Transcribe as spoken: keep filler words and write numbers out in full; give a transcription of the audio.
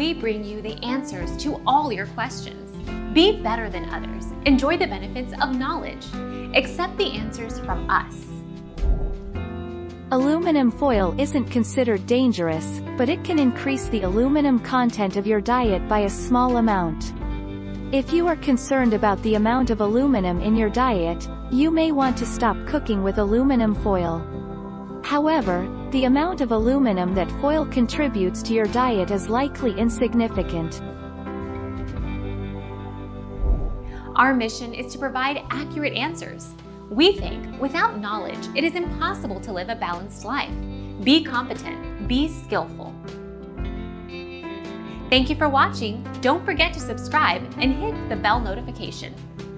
we bring you the answers to all your questions. Be better than others. Enjoy the benefits of knowledge. Accept the answers from us. Aluminum foil isn't considered dangerous, but it can increase the aluminum content of your diet by a small amount. If you are concerned about the amount of aluminum in your diet, you may want to stop cooking with aluminum foil. However, the amount of aluminum that foil contributes to your diet is likely insignificant. Our mission is to provide accurate answers. We think, without knowledge, it is impossible to live a balanced life. Be competent, be skillful. Thank you for watching. Don't forget to subscribe and hit the bell notification.